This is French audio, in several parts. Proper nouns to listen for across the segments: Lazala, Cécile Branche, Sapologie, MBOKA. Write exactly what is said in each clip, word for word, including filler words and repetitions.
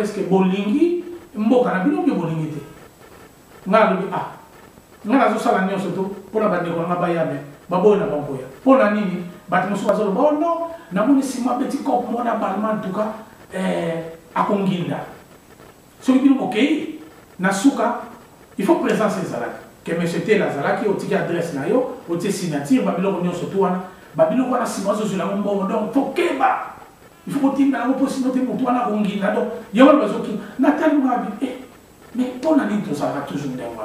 Est-ce que bolingi mboka na bino bolingi te ngalo ah ngalo sala nyo soto pona bande ko ngabaya me babona bamboya pona nini batu musu bazolo bono na muni sima petit cop mona balman tuka eh akonginda so bino okey na suka il faut présenter Lazala que monsieur té Lazala qui otiki adresse na yo otie signature babilo nyo soto wana babilo ko na sima zo zula mbongo donc tokeba. Il faut que tu aies un possibilité pour toi. Il y a un besoin qui n'a pas de mais ton ami, tu seras toujours dans le monde.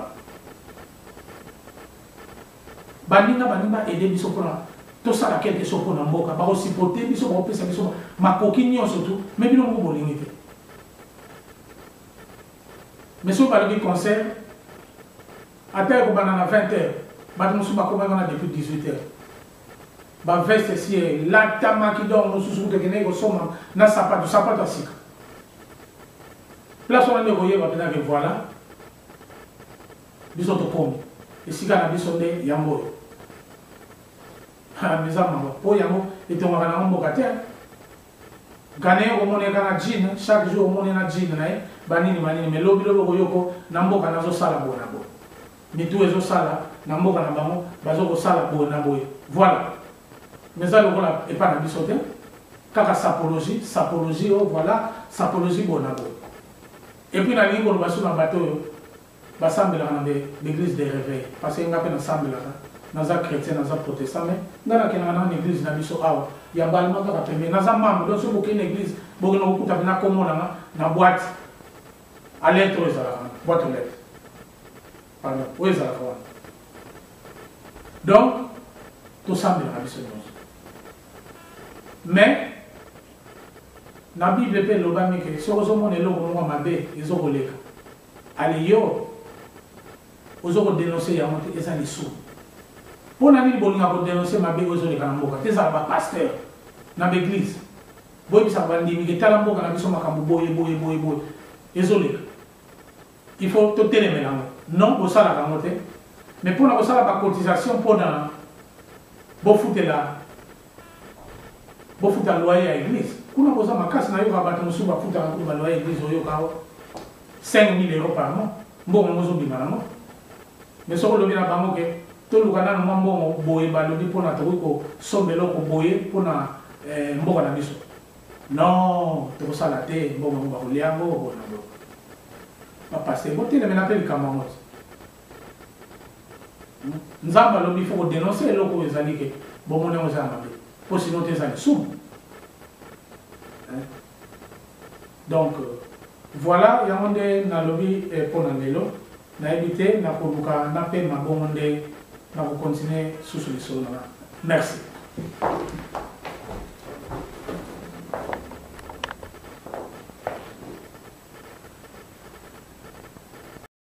Bandina, bandina, aider les soprans. Tout ça, la quête des soprans en boca, pas aussi pour tes bisous, pour tes bisous, ma coquille, surtout, mais bien, on va l'aider. Mais si on parle du concert, à terre, on va dans la vingt heures, on va depuis dix-huit heures. Ba veste si la tama qui donne sous de nego soma na sapato sapato sika. Place on a négocié va bien que voilà. Biso to pombe. Et sika na biso de yambo. Ha mes amants, po yambo et on va na mboka te. Gane o mone kana jin, chaque jour mone na jin na banini manini mais lobi lobi koyoko na mboka na zo sala bona bo. Ni tout ezo sala na mboka na bango bazo ko sala bona bo. Voilà. Mais ça, il n'y a pas de bisoté. Car sapologie, sapologie, voilà, sapologie, bon abri. Et puis, la ligne, on va sur un bateau, on va s'embêler dans l'église des réveils. Parce qu'il y a un ensemble, dans un chrétien, dans un protestant, mais dans une église, il y a un ballement qui a fait. Dans un membre, dans une église, il y a une boîte à lettres, boîte aux lettres. Pardon, où est-ce que ça va? Donc, tout ça, il y a un bisoté. Mais, la Bible est le bas, mais si on est là, on a des gens qui ont été allés. Ils ont dénoncé, ils ont été sous. Pour la Bible, on a dénoncé, ma Bible, ils ont été en Boka. C'est ça, le pasteur, dans l'église. Ils ont été en Boka, ils ont été en Boka, ils ont été en Boka. Ils ont été en Boka. Il faut tout tenir maintenant. Non, pour ça, la remontée. Mais pour la cotisation, pour la. Bon, foutez là. Vous foutez un loyer à l'église. Vous avez besoin de casse, vous avez besoin de loyer à l'église. cinq mille euros par mois. Bon, vous avez besoin de moi. Mais si vous avez besoin de moi, tout le monde a besoin de moi pour me boyer pour me la mission. Non, tu as la tête, bon, on va lire, on va lire. On va passer. Vous avez besoin de moi. Nous avons il faut dénoncer les locaux des années. Bon, on est en train pour sinon tes années sous. Donc, voilà, il y a un des lobby pour l'anello. N'a évité, n'a pas beaucoup, n'a pas mal, n'a pas continué sous le sol. Merci.